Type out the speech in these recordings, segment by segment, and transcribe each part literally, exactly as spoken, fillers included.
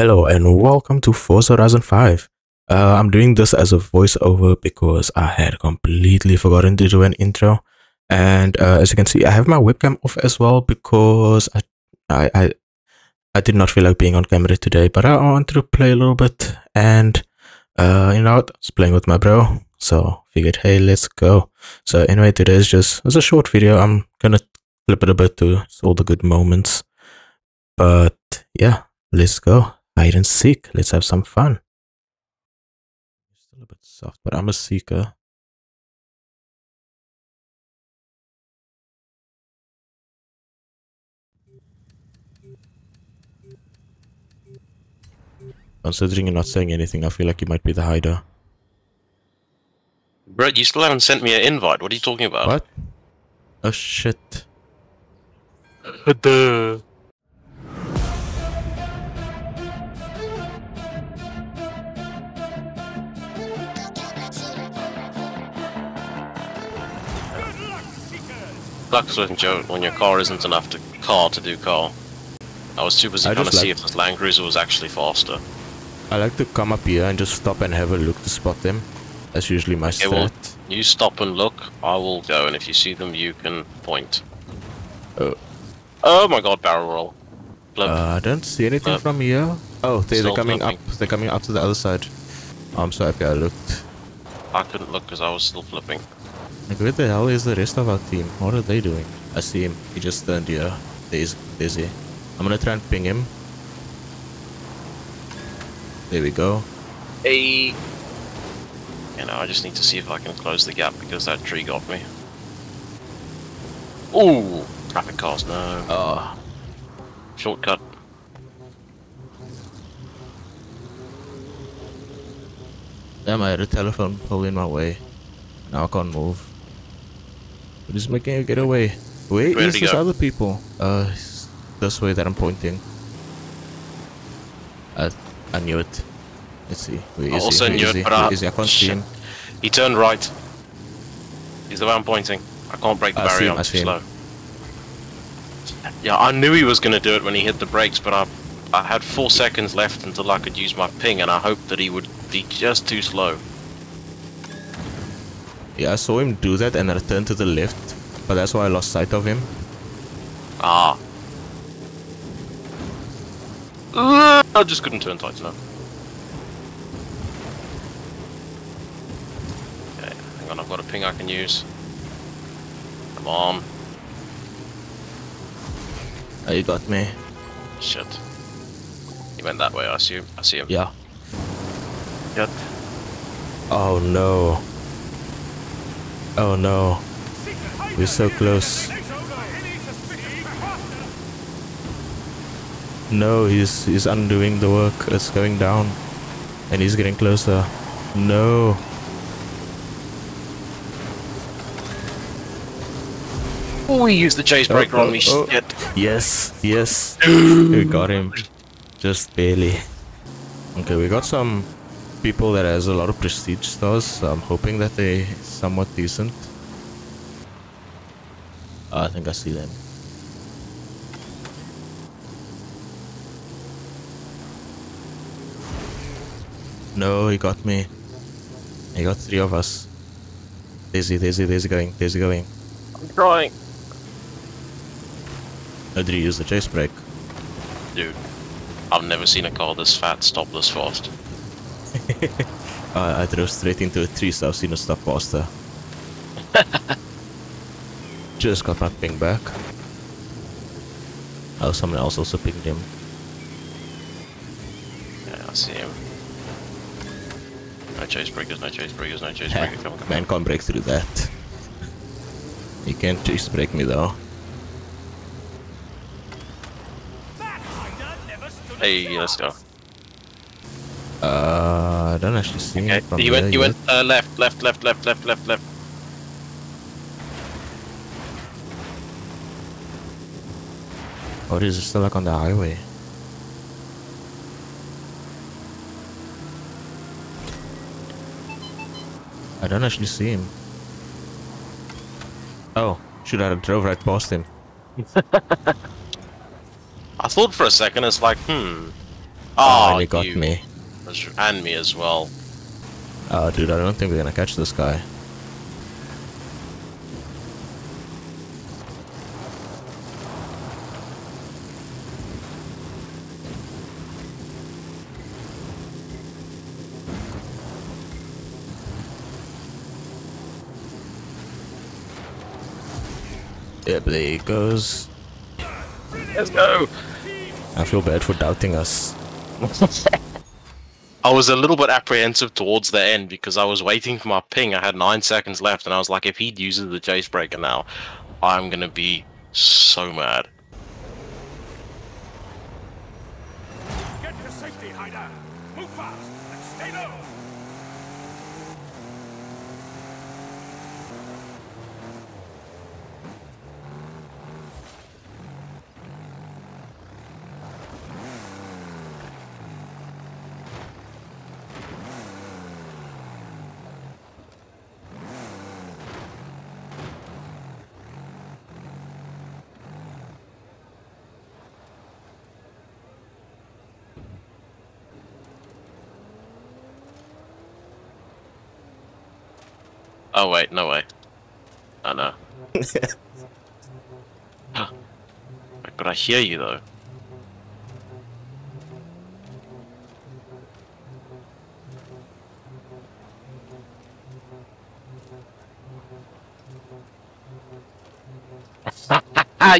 Hello and welcome to Forza Horizon five. Uh, I'm doing this as a voiceover because I had completely forgotten to do an intro. And uh, as you can see, I have my webcam off as well because I, I, I, I did not feel like being on camera today. But I wanted to play a little bit and uh, you know, I was playing with my bro. So figured, hey, let's go. So anyway, today is just it's a short video. I'm gonna clip it a bit to all the good moments. But yeah, let's go. Hide and seek. Let's have some fun. Still a bit soft, but I'm a seeker. Considering you're not saying anything, I feel like you might be the hider. Bro, you still haven't sent me an invite. What are you talking about? What? Oh shit. Duh. Sucks when, Joe, when your car isn't enough to car to do car. I was too busy trying to see if this Land Cruiser was actually faster. I like to come up here and just stop and have a look to spot them. That's usually my okay, strat. Well, you stop and look, I will go, and if you see them, you can point. Oh, oh my god, barrel roll. Uh, I don't see anything Blip. From here. Oh, they, they're coming flipping. up. They're coming up to the other side. Oh, I'm so happy I looked. I couldn't look because I was still flipping. Like, where the hell is the rest of our team? What are they doing? I see him. He just turned here. There's, there's he. I'm gonna try and ping him. There we go. Hey. You know, I just need to see if I can close the gap because that tree got me. Ooh! Traffic cars, no. Oh. Shortcut. Damn, I had a telephone pole in my way. Now I can't move. We're just making a getaway. Where, Where is this go? other people? Uh, this way that I'm pointing. I, I knew it. Let's see. Where is I also he? Knew Where it, he? but I, I can't see him. He turned right. He's the way I'm pointing. I can't break the I barrier. I'm too slow. Yeah, I knew he was going to do it when he hit the brakes, but I, I had four seconds left until I could use my ping, and I hoped that he would be just too slow. Yeah, I saw him do that and I turned to the left, but that's why I lost sight of him. Ah. Uh, I just couldn't turn tight enough. Okay, hang on, I've got a ping I can use. Come on. Oh, you got me. Shit. He went that way, I assume. I see him. Yeah. Yep. Oh no. Oh no, we're so close. No, he's he's undoing the work. It's going down, and he's getting closer. No. Oh, he used the chase breaker oh, oh, on me. Oh. Shit. Yes, yes, we got him, just barely. Okay, we got some people that has a lot of prestige stars, so I'm hoping that they somewhat decent. Oh, I think I see them. No, he got me. He got three of us. There's he, there's he, there's he going, there's he going. I'm trying. Oh, did he use the chase brake? Dude, I've never seen a car this fat stop this fast. uh, I drove straight into a tree, so I've seen it stop faster. Just got my ping back. Oh, someone else also pinged him. Yeah, I see him. No chase breakers, no chase breakers, no chase breakers. Come on, come Man on. can't break through that. He can't chase break me though. Hey, let's go. Uh, I don't actually see okay. him. You went, you went uh, left, left, left, left, left, left, left. Oh, this is still like on the highway. I don't actually see him. Oh, should I have drove right past him? I thought for a second, it's like, hmm. Oh, oh he got you. me. And me as well. Oh, dude, I don't think we're gonna catch this guy. Yep, there he goes. Let's go! I feel bad for doubting us. I was a little bit apprehensive towards the end because I was waiting for my ping. I had nine seconds left and I was like, if he uses the chase breaker now, I'm gonna be so mad. Get to safety, Hider. Move fast and stay low. Oh wait, no way. Oh no. But I hear you though.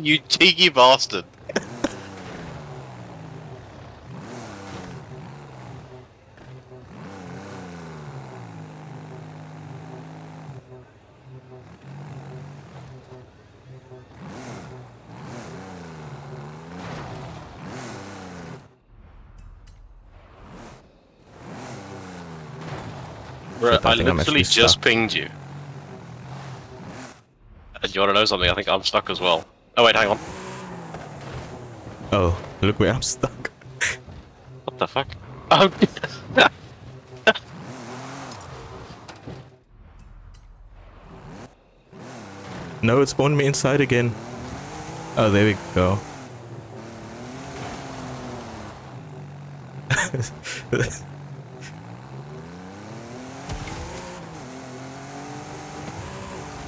You cheeky bastard. Bro, I, I literally just stuck. pinged you. Do you want to know something? I think I'm stuck as well. Oh wait, hang on. Oh, look where I'm stuck. What the fuck? Oh. No, it spawned me inside again. Oh, there we go.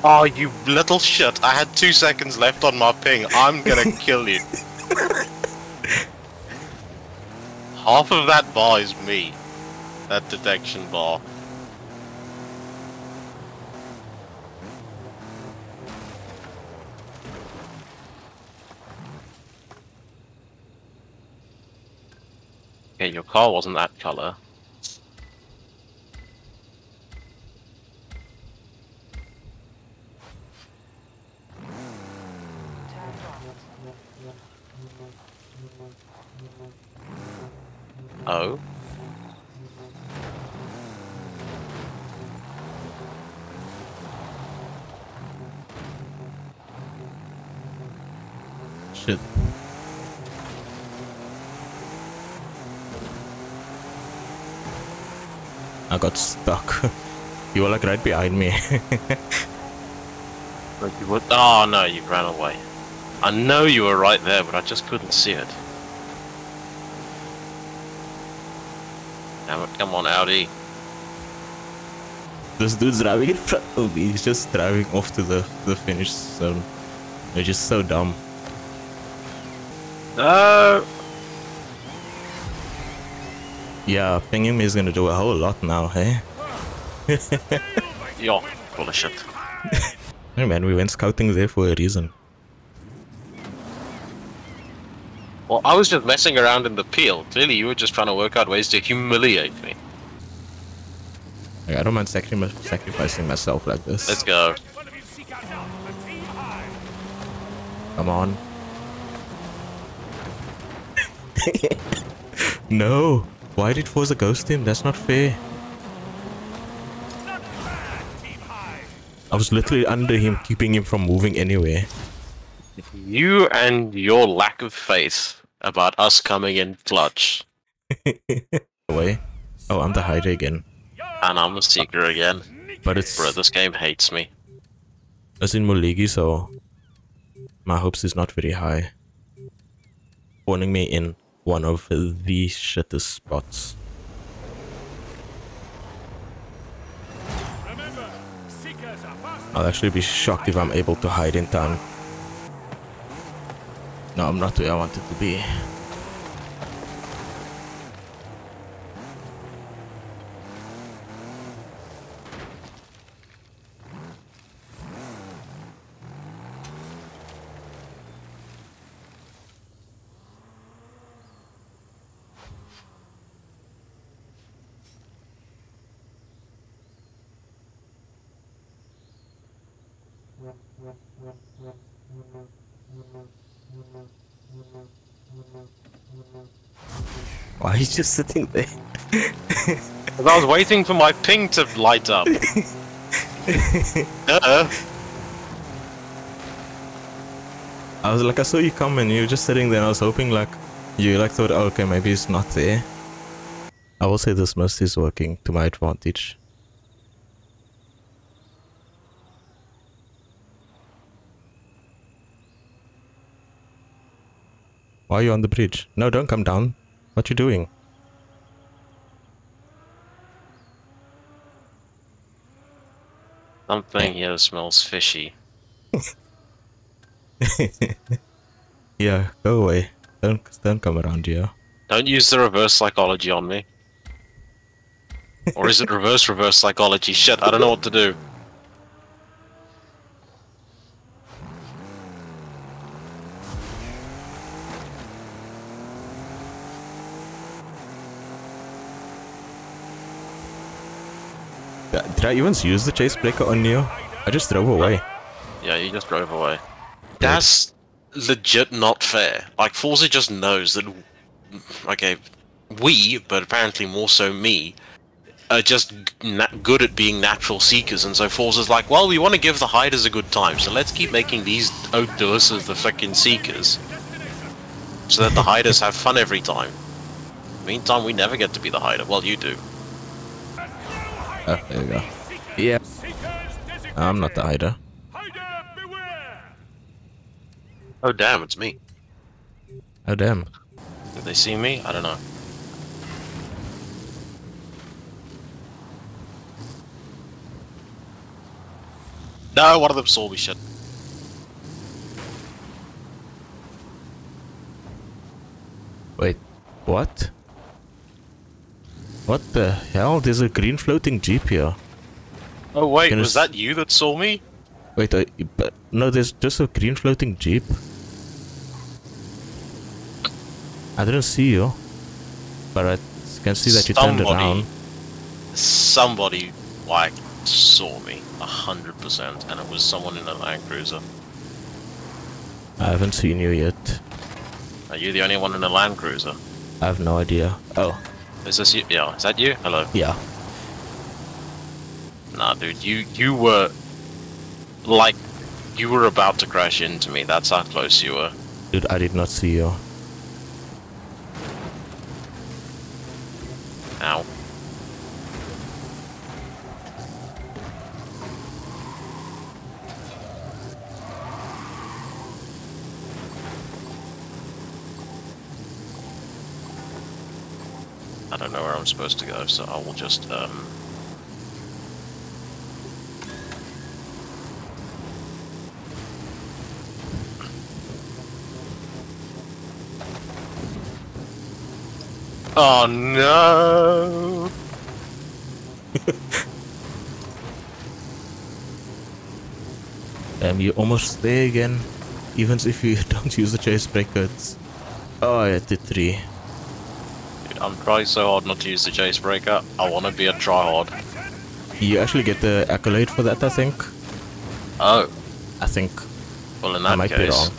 Oh, you little shit. I had two seconds left on my ping. I'm gonna kill you. Half of that bar is me. That detection bar. Okay, your car wasn't that color. Oh. Shit. I got stuck. You were like right behind me. But you would. Oh no, you ran away. I know you were right there, but I just couldn't see it. Come on, Audi. This dude's driving in front of me. He's just driving off to the, the finish zone. They're just so dumb. No! Yeah, pinging is gonna do a whole lot now, hey? Yo, full of shit. Hey man, we went scouting there for a reason. Well, I was just messing around in the peel. Clearly, you were just trying to work out ways to humiliate me. I don't mind sacrificing myself like this. Let's go. Come on. No! Why did Forza ghost him? That's not fair. I was literally under him, keeping him from moving anywhere. You and your lack of faith about us coming in clutch. Away. Oh, I'm the hider again. And I'm the seeker again. But it's... Bro, this game hates me. It's in Muligi, so... my hopes is not very high. Warning me in. one of the shittest spots. I'll actually be shocked if I'm able to hide in time. No, I'm not where I wanted to be. Why are you just sitting there? Because I was waiting for my ping to light up. Uh-oh. I was like, I saw you come and you were just sitting there, and I was hoping like you like thought, oh, okay, maybe it's not there. I will say this mist is working to my advantage. Why are you on the bridge? No, don't come down. What you doing? Something here smells fishy. Yeah, go away. Don't don't come around here. Don't use the reverse psychology on me. Or is it reverse reverse psychology? Shit, I don't know what to do. Did I even use the chase breaker on Neo? I just drove away. Yeah, you just drove away. That's legit not fair. Like, Forza just knows that... Okay, we, but apparently more so me, are just na good at being natural seekers, and so Forza's like, well, we want to give the hiders a good time, so let's keep making these outdoors the fucking seekers, so that the hiders have fun every time. Meantime, we never get to be the hider. Well, you do. Oh, there we go. Yeah. I'm not the hider. Oh damn, it's me. Oh damn. Did they see me? I don't know. No, one of them saw me, shit. Wait, what? What the hell? There's a green floating Jeep here. Oh wait, was that you that saw me? Wait, I, but no, there's just a green floating Jeep. I didn't see you, but I can see that you somebody, turned around. Somebody, like, saw me, one hundred percent, and it was someone in a Land Cruiser. I haven't seen you yet. Are you the only one in a Land Cruiser? I have no idea. Oh. Is this you? Yeah, is that you? Hello. Yeah. Nah, dude, you you were like you were about to crash into me. That's how close you were. Dude, I did not see you. Ow. I don't know where I'm supposed to go, so I will just, um... Oh no! Damn, you're almost there again. Even if you don't use the chase breaker, it's... Oh, yeah, T three. I'm trying so hard not to use the chase breaker. I want to be a tryhard. You actually get the accolade for that, I think. Oh. I think. Well, in that case. I might be wrong.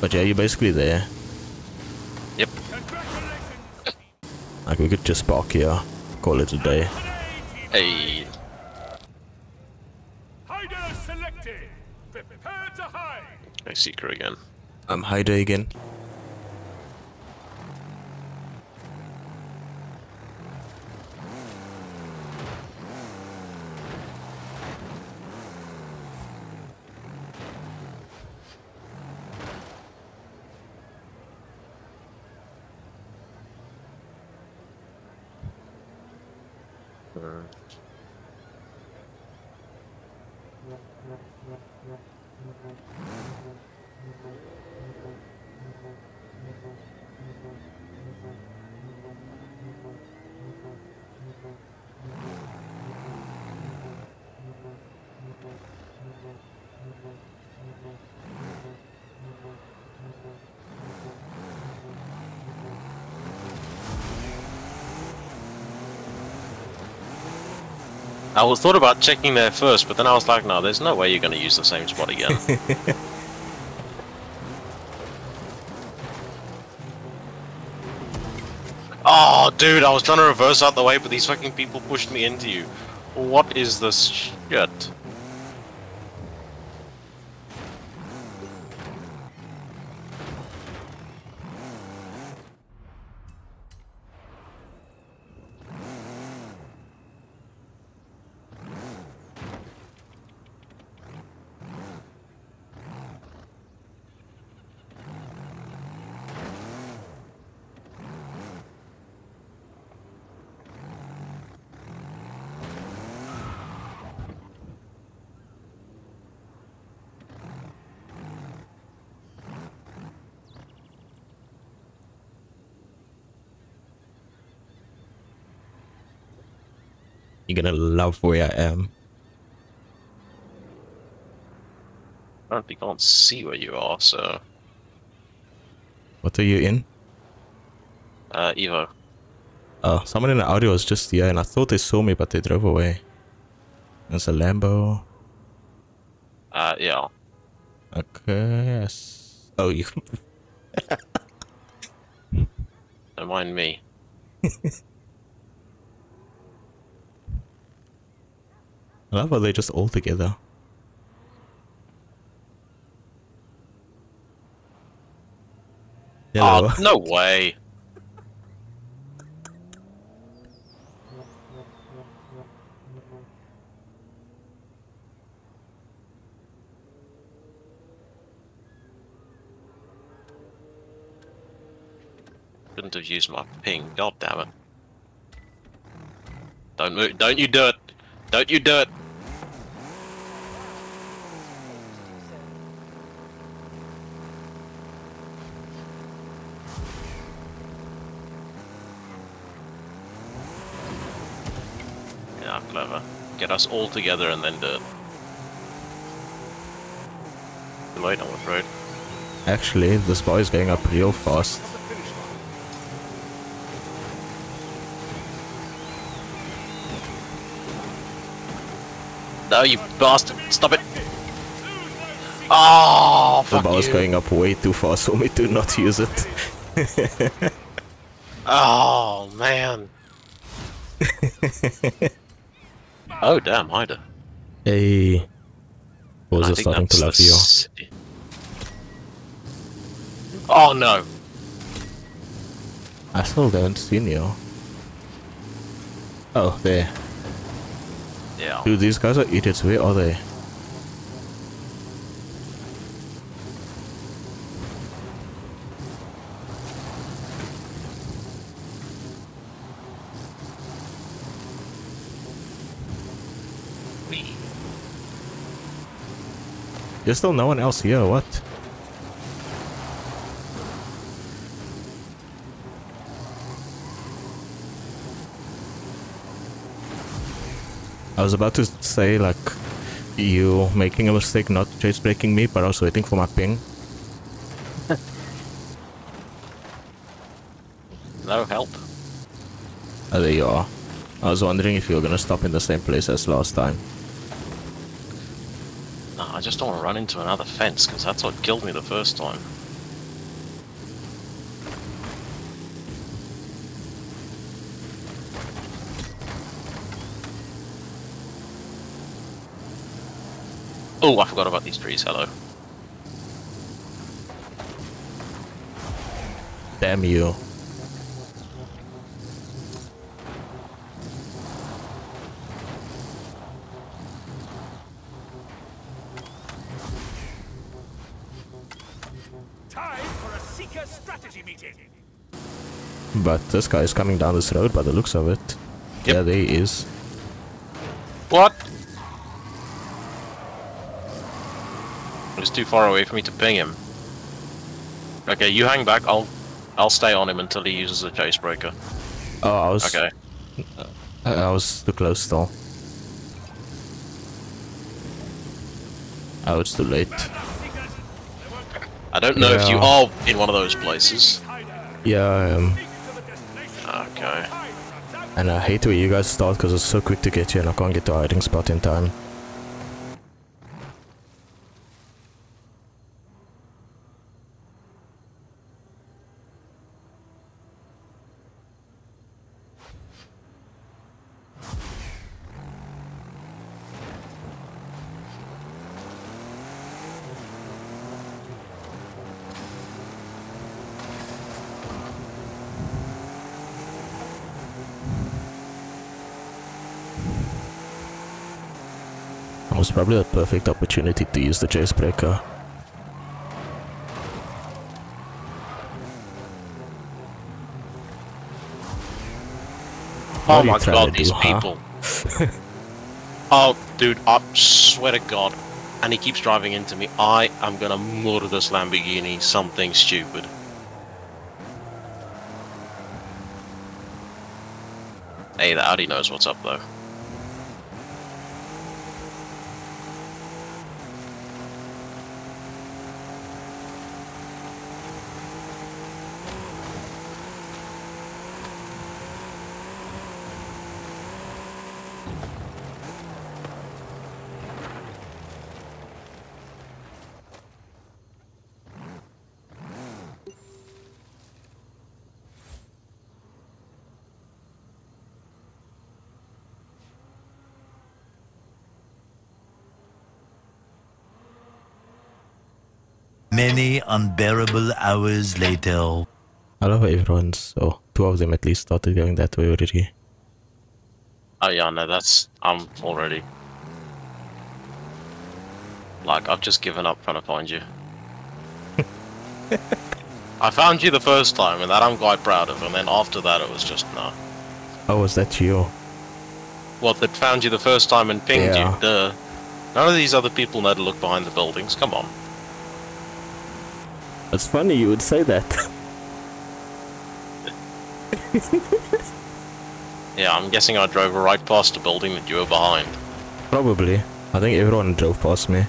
But yeah, you're basically there. Yep. Like, we could just park here. Call it a day. Hey. Hider selected. Prepare to hide. I seeker again. I'm hider again. or... I was thought about checking there first, but then I was like, no, there's no way you're going to use the same spot again. Oh, dude, I was trying to reverse out the way, but these fucking people pushed me into you. What is this shit? You're gonna love where I am. I don't think I can't see where you are, so... What are you in? Uh, Evo. Oh, someone in the audio was just here and I thought they saw me, but they drove away. There's a Lambo. Uh, yeah. Okay, oh, you... Don't mind me. I love how they're just all together. Hello. Oh, no way! Couldn't have used my ping, god damn it. Don't move, don't you do it! Don't you do it! Get us all together and then do it. Too late, I'm afraid. Actually, this bar is going up real fast. No, you bastard! Stop it! Oh, fuck you! The bar is going up way too fast for me to not use it. Oh, man! Oh damn, Hyder. Hey. Forza starting to love you. Oh no. I still don't see you. Oh, there. Yeah. Dude, these guys are idiots. Where are they? There's still no one else here, what? I was about to say, like, you making a mistake not chase breaking me, but I was waiting for my ping. No help. Oh, there you are. I was wondering if you were gonna stop in the same place as last time. I just don't want to run into another fence, because that's what killed me the first time. Oh, I forgot about these trees, hello. Damn you. But this guy is coming down this road by the looks of it. Yep. Yeah, there he is. What? It was too far away for me to ping him. Okay, you hang back. I'll, I'll stay on him until he uses the chasebreaker. Oh, I was. Okay. I was too close though. Oh, it's too late. I don't know yeah. if you are in one of those places. Yeah, I am. Okay. And I hate the way you guys start because it's so quick to get you and I can't get to a hiding spot in time. It was probably a perfect opportunity to use the chasebreaker. Oh my god, these people. Oh, dude, I swear to god. And he keeps driving into me. I am gonna murder this Lamborghini, something stupid. Hey, the Audi knows what's up though. Many unbearable hours later. I love how everyone's, oh, two of them at least started going that way already. Oh yeah, no, that's, I'm already. Like, I've just given up trying to find you. I found you the first time, and that I'm quite proud of, and then after that it was just, no. Oh, was that you? What, that found you the first time and pinged yeah. you? Duh. None of these other people know to look behind the buildings, come on. It's funny you would say that. Yeah, I'm guessing I drove right past the building that you were behind. Probably. I think everyone drove past me.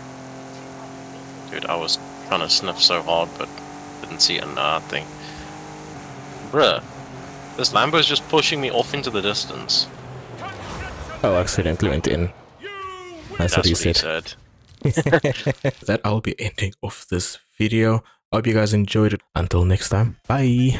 Dude, I was trying to sniff so hard, but didn't see a nah thing. Bruh, this Lambo is just pushing me off into the distance. Oh, I accidentally went in. That's, That's what he said. What he said. That I'll be ending off this video. Hope you guys enjoyed it. Until next time, bye!